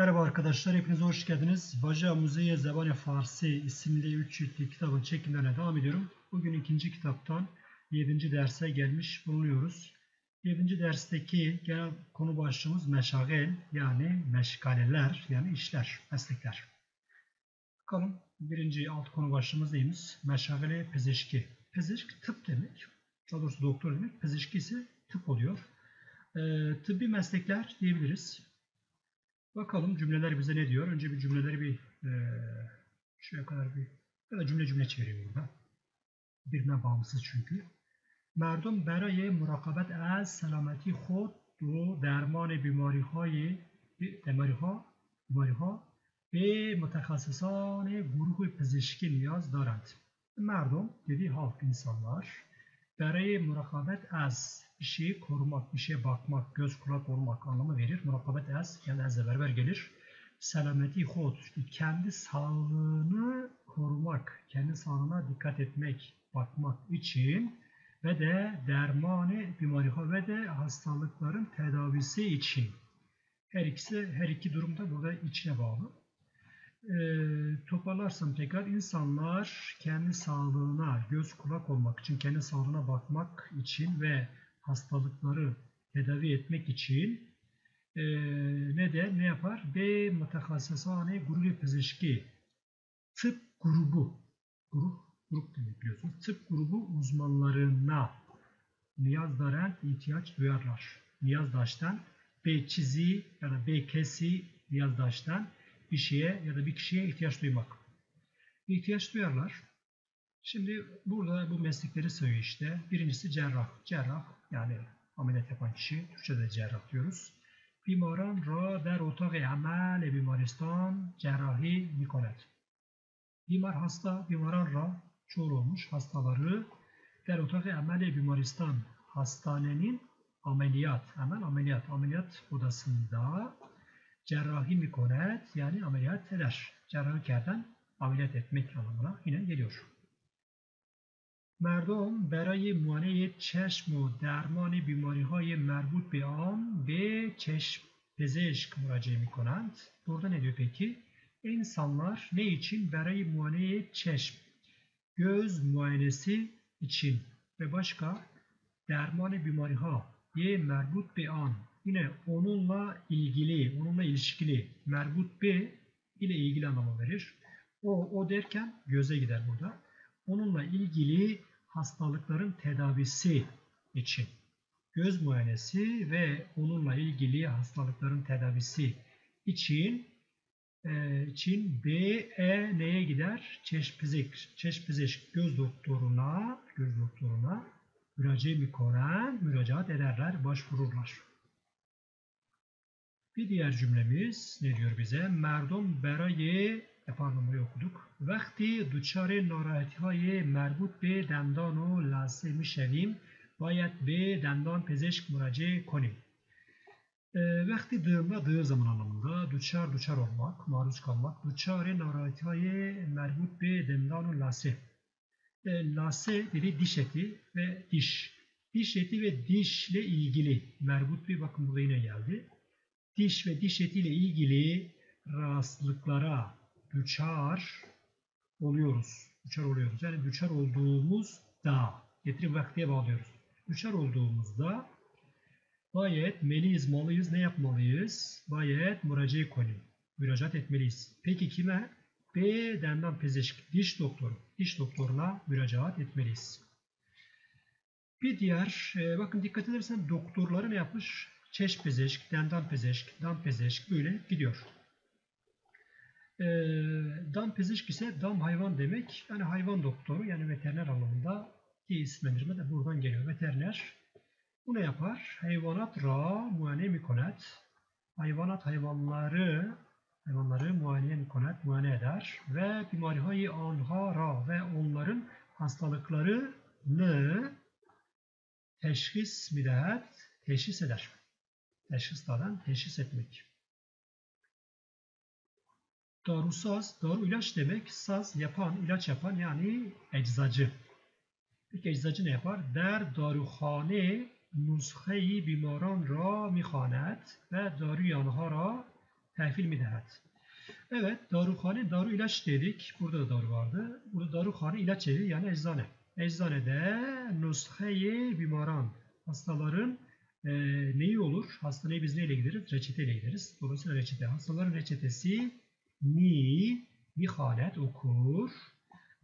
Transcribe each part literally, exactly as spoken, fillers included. Merhaba arkadaşlar, hepiniz hoş geldiniz. Vaje Amuzi-yi Zeban-ı Farsi isimli üç ciltlik kitabın çekimlerine devam ediyorum. Bugün ikinci kitaptan yedinci derse gelmiş bulunuyoruz. yedinci dersteki genel konu başlığımız meşagel, yani meşgaleler, yani işler, meslekler. Bakalım birinci alt konu başlığımız neymiş? Meşagele pezişki. Pezişki tıp demek, daha doğrusu doktor demek, pezişki ise tıp oluyor. E, tıbbi meslekler diyebiliriz. Bakalım cümleler bize ne diyor? Önce bir cümleleri bir e, şuraya kadar bir ya da cümle cümle çevireyim ben. Birbirinden bağımsız çünkü. Merdum beraye murakabet az selameti khod do derman bimarihaye demariha bimariha ve mutakhasisane guruh pezeshki niyaz darand. Merdum dediği halk, insanlar. Beraye murakabet az, bir şeyi korumak, bir şeye bakmak, göz kulak olmak anlamı verir. Murakabet az, yani azle beraber gelir. Selameti khod, kendi sağlığını korumak, kendi sağlığına dikkat etmek, bakmak için ve de dermane bimariha ve de hastalıkların tedavisi için. Her ikisi, her iki durumda burada içine bağlı. E, toparlarsam tekrar, insanlar kendi sağlığına göz kulak olmak için, kendi sağlığına bakmak için ve hastalıkları tedavi etmek için e, ne de ne yapar? Ve mutahassisane grubi pezişki, tıp grubu, grup, grup demek biliyorsunuz, tıp grubu uzmanlarına niyazdaran ihtiyaç duyarlar. Niyazdaştan bekçizi ya da bekesi, niyazdaştan bir şeye ya da bir kişiye ihtiyaç duymak. İhtiyaç duyarlar. Şimdi burada bu meslekleri sayıyor işte. Birincisi cerrah. Cerrah, yani ameliyat yapan kişi. Türkçe'de cerrah diyoruz. Bimaran ra der otağı amel bimaristan cerrahi mikonet. Bimar hasta, bimaran ra çoğul olmuş, hastaları der otağı amel bimaristan, hastanenin ameliyat, amel ameliyat, ameliyat odasında cerrahi mikonet, yani ameliyat eder. Cerrahi kerden ameliyat etmek anlamına yine geliyor. Merdom beraye muayeneye çeşm u dermani bimarihaye merbut bi am ve çeşm pezeshk müracae mikonand. Burada ne diyor peki? İnsanlar ne için? Beraye muayeneye çeşm, göz muayenesi için ve başka dermani bimariha ye merbut bi am, yine onunla ilgili, onunla ilişkili, merbut bi ile ilgili anlamı verir. O, o derken göze gider burada. Onunla ilgili hastalıkların tedavisi için. Göz muayenesi ve onunla ilgili hastalıkların tedavisi için e, için B, E neye gider? Çeşpizik, çeşpizik göz doktoruna, göz doktoruna müracae mikonen, müracaat ederler, başvururlar. Bir diğer cümlemiz ne diyor bize? Merdom beraye, pardon burayı okuduk. Vakti duçare narahatihaye merbut be dendanu lase mişevim bayet be dendan pezeshk müracae konim. Vakti dığında, dığı zaman anlamında, duçar duçar olmak, maruz kalmak. Duçare narahatihaye merbut be dendanu lase. Lase dedi diş eti ve diş. Diş eti ve dişle ilgili. Merbut be, bakın burada yine geldi. Diş ve diş etiyle ilgili rahatsızlıklara düçar oluyoruz. Düçar oluyoruz. Yani düçar olduğumuzda, getirip vaktiye bağlıyoruz. Düçar olduğumuzda bayet meliyiz, malıyız, ne yapmalıyız? Bayet müracae konim, müracaat etmeliyiz. Peki kime? Bedendan pezeshk, diş doktoru. Diş doktoruna müracaat etmeliyiz. Bir diğer, bakın dikkat edersen doktorları ne yapmış? Çeşm pezeshk, dendan pezeshk, dam pezeshk böyle gidiyor. E, dam pezeshk ise dam hayvan demek. Yani hayvan doktoru, yani veteriner anlamında ki isimlendirme de buradan geliyor. Veteriner bu ne yapar? Hayvanat ra muayene mikonet. Hayvanat hayvanları hayvanları muayene mikonet, muayene eder. Ve bimarihayi anha ra ve onların hastalıklarını teşhis midat, teşhis eder. Teşhislerden teşhis etmek. Darusaz, daru ilaç demek. Saz yapan, ilaç yapan, yani eczacı. Peki eczacı ne yapar? Der daruhane nushe-i bimaran ra mihanet ve daru yanhara Tehvil midehat. Evet, daruhane, daru ilaç dedik. Burada da daru vardı. Burada daruhane ilaç evi yani eczane. Eczanede nushe-i bimaran, hastaların e, neyi olur? Hastaneye biz neyle gideriz? Reçeteyle gideriz. Dolayısıyla reçete. Hastaların reçetesi ni, mihalet okur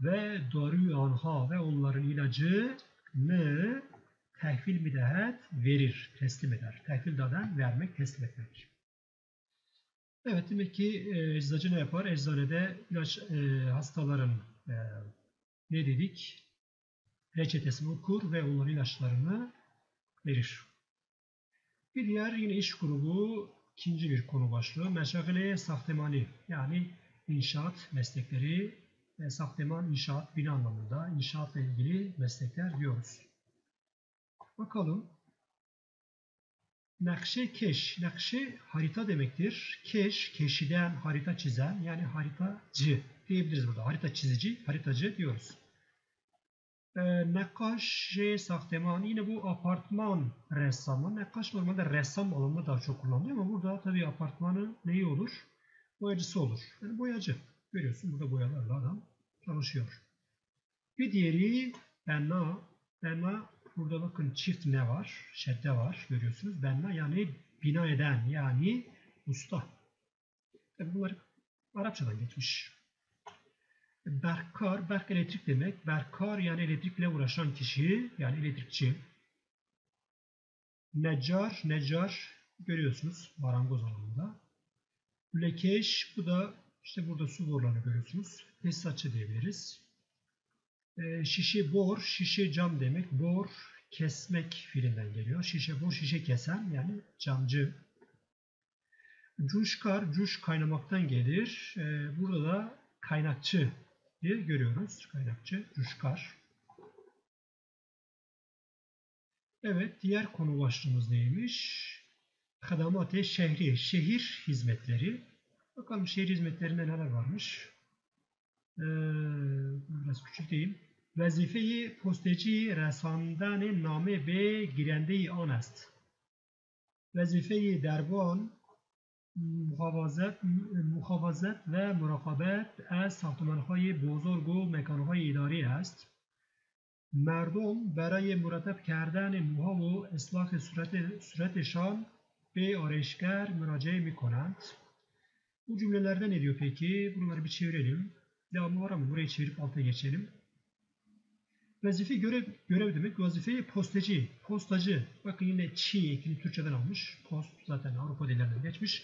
ve daru anha ve onların ilacı ne? Tehvil midehat verir, teslim eder. Tehvil dadan vermek, teslim etmek. Evet, demek ki eczacı ne yapar? Eczanede ilaç e, hastaların e, ne dedik? Reçetesini okur ve onların ilaçlarını verir. Bir diğer yine iş grubu ikinci bir konu başlığı. Meşagile sahtemani yani inşaat meslekleri, e, sahteman inşaat bina anlamında inşaatla ilgili meslekler diyoruz. Bakalım. Nakşe keş. Nakşe harita demektir. Keş, keşiden harita çizen yani haritacı diyebiliriz burada. Harita çizici, haritacı diyoruz. Ee, Nakkaş-ı sahteman yine bu apartman ressamı. Nakkaş normalde ressam alanında daha çok kullanılıyor ama burada tabii apartmanın neyi olur? Boyacısı olur. Yani boyacı. Görüyorsun burada boyalarla adam çalışıyor. Bir diğeri benna. Benna burada bakın çift ne var? Şedde var. Görüyorsunuz. Benna yani bina eden yani usta. Tabii bunlar Arapçadan geçmiş. Berkar, berk elektrik demek. Berkar yani elektrikle uğraşan kişi, yani elektrikçi. Necar, necar görüyorsunuz marangoz alanında. Lekeş, bu da işte burada su borularını görüyorsunuz. Tesisatçı diyebiliriz. E, şişe bor, şişe cam demek. Bor, kesmek fiilinden geliyor. Şişe bor, şişe kesen yani camcı. Cuşkar, cuş kaynamaktan gelir. E, burada da kaynakçı diye görüyoruz. Kaynakçı, rüşkar. Evet, diğer konu başlığımız neymiş? Hadamat-ı şehri, şehir hizmetleri. Bakalım şehir hizmetlerinde neler varmış? Ee, biraz küçülteyim. Vazife-i posteci resandane name be girende-i anast. Vazife-i derban muhavazat, muhavazat ve murakabat az sahtemanhay bozorg ve mekanhay idari است. مردم برای مرتب کردن موها و اصلاح صورت صورتشان به آرایشگر مراجعه می‌کنند. Bu cümlelerde ne diyor peki? Bunları bir çevirelim. Devamı var ama burayı çevirip altına geçelim. Vazife görev, görev demek. Vazife postacı, postacı. Bakın yine çi ekini Türkçeden almış. Post zaten Avrupa dillerinden geçmiş.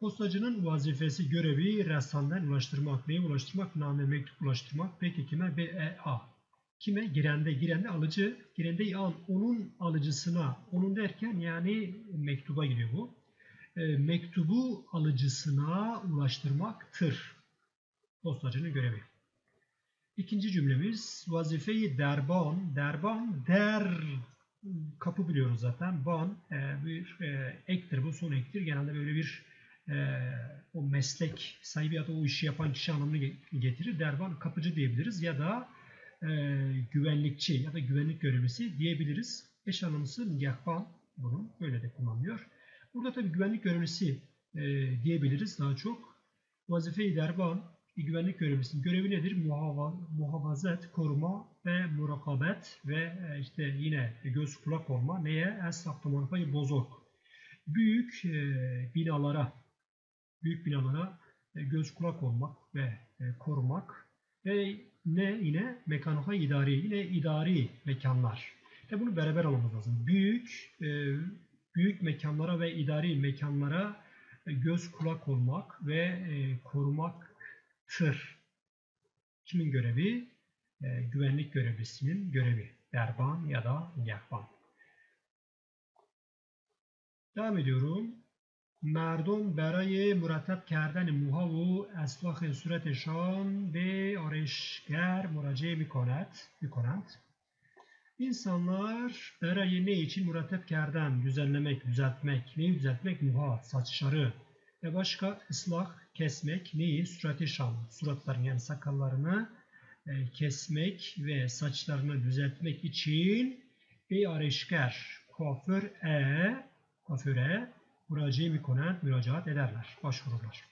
Postacının vazifesi, görevi ressamdan ulaştırmak, neye ulaştırmak, name, mektup ulaştırmak. Peki kime? B E A. Kime? Girende, girende alıcı. Girende an, onun alıcısına, onun derken yani mektuba giriyor bu. E, mektubu alıcısına ulaştırmaktır. Postacının görevi. İkinci cümlemiz vazife-i derban. Derban, der, kapı biliyoruz zaten. Ban e, bir e, ektir, bu son ektir. Genelde böyle bir e, o meslek sahibi ya da o işi yapan kişi anlamını getirir. Derban, kapıcı diyebiliriz ya da e, güvenlikçi ya da güvenlik görevlisi diyebiliriz. Eş anlamlısı nigahban, bunun böyle de kullanılıyor. Burada tabii güvenlik görevlisi e, diyebiliriz daha çok. Vazife-i derban. Güvenlik görevlisinin görevi nedir? Muhafazat, koruma ve murakabet ve işte yine göz kulak olma. Neye? Es-Sahtemanhay Bozorg. Büyük binalara, büyük binalara göz kulak olmak ve korumak ve ne yine mekanhay idari, yine idari mekanlar. Ve bunu beraber almamız lazım. Büyük, büyük mekanlara ve idari mekanlara göz kulak olmak ve korumak. Tır. Kimin görevi? E, güvenlik görevlisinin görevi. Derban ya da yakban. Devam ediyorum. Merdom beraye muratab kerden muhavu eslahı suretişan ve arayışger muraciye mikonat. İnsanlar beraye ne için muratab kerden? Düzenlemek, düzeltmek. Neyi düzeltmek? Muha, saçları. Ve başka ıslah, kesmek neyi? Surati şan, suratlarını yani sakallarını e, kesmek ve saçlarını düzeltmek için bir areşker, kuaför e, kuaföre müraciye mi konen müracaat ederler, başvururlar.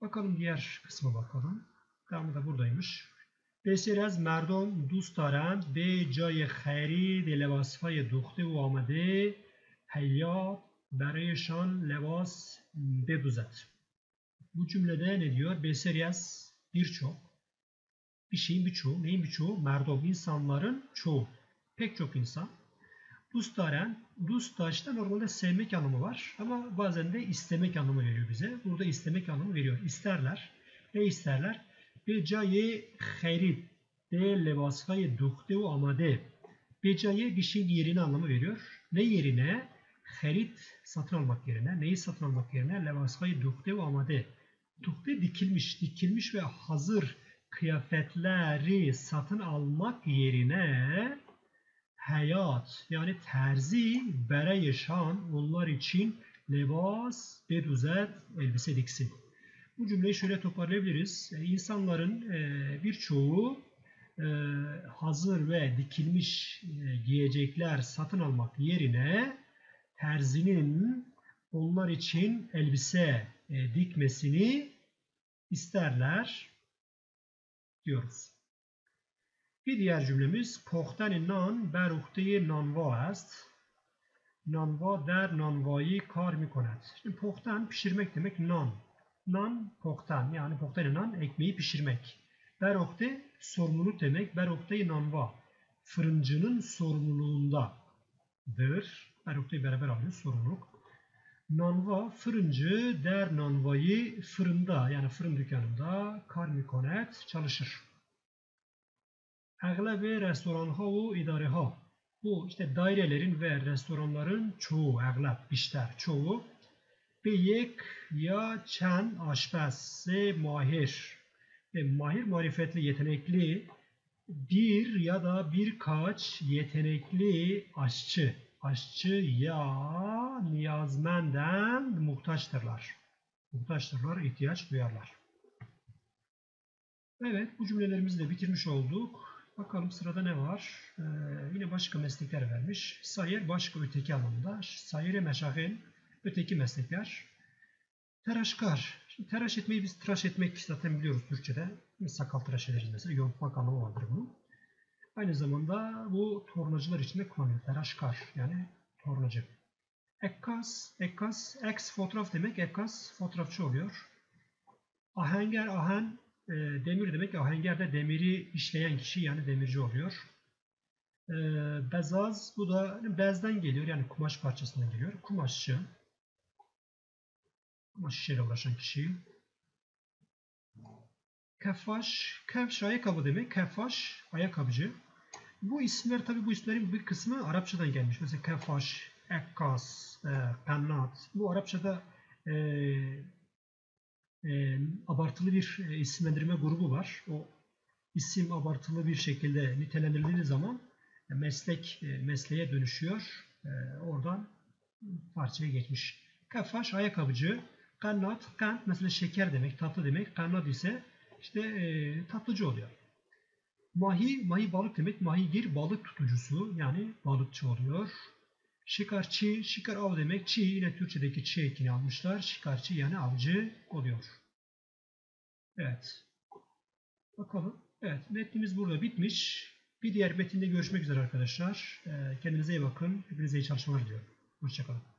Bakalım diğer kısma bakalım. Tamam da buradaymış. Besir az merdom dost darand be jay khairi de libasfay dukhte u amade hayat barayşan libas beduzat. Bu cümlede ne diyor? Besir az birçok. Bir şeyin birçoğu, neyin birçoğu? Merdom, insanların çoğu. Pek çok insan. Dost darand, dostaşta normalde sevmek anlamı var ama bazen de istemek anlamı veriyor bize. Burada istemek anlamı veriyor. İsterler. Ne isterler? Becaye hayri de lebasfay dukhte u amade. Becaye bir şeyin yerine anlamı veriyor. Ne yerine? Hayrit satın almak yerine. Neyi satın almak yerine? Lebasfay dukhte u amade. Dukhte dikilmiş, dikilmiş ve hazır kıyafetleri satın almak yerine hayat yani terzi bereyşan onlar için lebas beduzet elbise diksin. Bu cümleyi şöyle toparlayabiliriz. İnsanların birçoğu hazır ve dikilmiş giyecekler satın almak yerine terzinin onlar için elbise dikmesini isterler diyoruz. Bir diğer cümlemiz pohtani nan ber uhte-i nanva ast. Nanva der nanvayı kar mikonad. Şimdi pohtan pişirmek demek nan. Nan pohtan yani pohtani nan ekmeği pişirmek. Ber uhte sorumluluk demek. Ber uhte-i nanva fırıncının sorumluluğundadır. Ber uhte-i beraber alıyoruz sorumluluk. Nanva fırıncı der nanvayı fırında yani fırın dükkanında kar mikonad çalışır. Ağla ve restoranha ve idareha. Bu işte dairelerin ve restoranların çoğu, ağla, bişter, çoğu. Beyek ya çen aşpaz ve mahir. E, mahir marifetli, yetenekli. Bir ya da birkaç yetenekli aşçı. Aşçı ya niyazmenden muhtaçtırlar. Muhtaçtırlar, ihtiyaç duyarlar. Evet, bu cümlelerimizi de bitirmiş olduk. Bakalım sırada ne var? Ee, yine başka meslekler vermiş. Sayır başka öteki anlamda. Sayır-ı meşagil öteki meslekler. Tıraşkar. Şimdi tıraş etmeyi biz tıraş etmek zaten biliyoruz Türkçe'de. Sakal tıraş ederiz mesela. Yontmak anlamı vardır bunun. Aynı zamanda bu tornacılar için de kullanılıyor. Tıraşkar yani tornacı. Ekkas. Ekkas. Eks fotoğraf demek. Ekkas fotoğrafçı oluyor. Ahenger. Ahen. Demir demek ahenger de demiri işleyen kişi yani demirci oluyor. Bezaz bu da bezden geliyor yani kumaş parçasından geliyor. Kumaşçı. Kumaş işiyle uğraşan kişi. Kefaş. Kefş ayakkabı demek. Kefaş ayakkabıcı. Bu isimler tabi bu isimlerin bir kısmı Arapçadan gelmiş. Mesela kefaş, ekkas, pennat. Bu Arapçada e, E, abartılı bir e, isimlendirme grubu var. O isim abartılı bir şekilde nitelendirildiği zaman e, meslek e, mesleğe dönüşüyor. E, oradan parçaya geçmiş. Kafaş ayakkabıcı, kanat, kant mesela şeker demek, tatlı demek. Kanat ise işte e, tatlıcı oluyor. Mahi, mahi balık demek. Mahigir balık tutucusu yani balıkçı oluyor. Şikarçı, şikar av demek. Çi yine Türkçedeki çi ekini almışlar. Şikarçı yani avcı oluyor. Evet. Bakalım. Evet. Metnimiz burada bitmiş. Bir diğer metinde görüşmek üzere arkadaşlar. Kendinize iyi bakın. Hepinize iyi çalışmalar diliyorum. Hoşçakalın.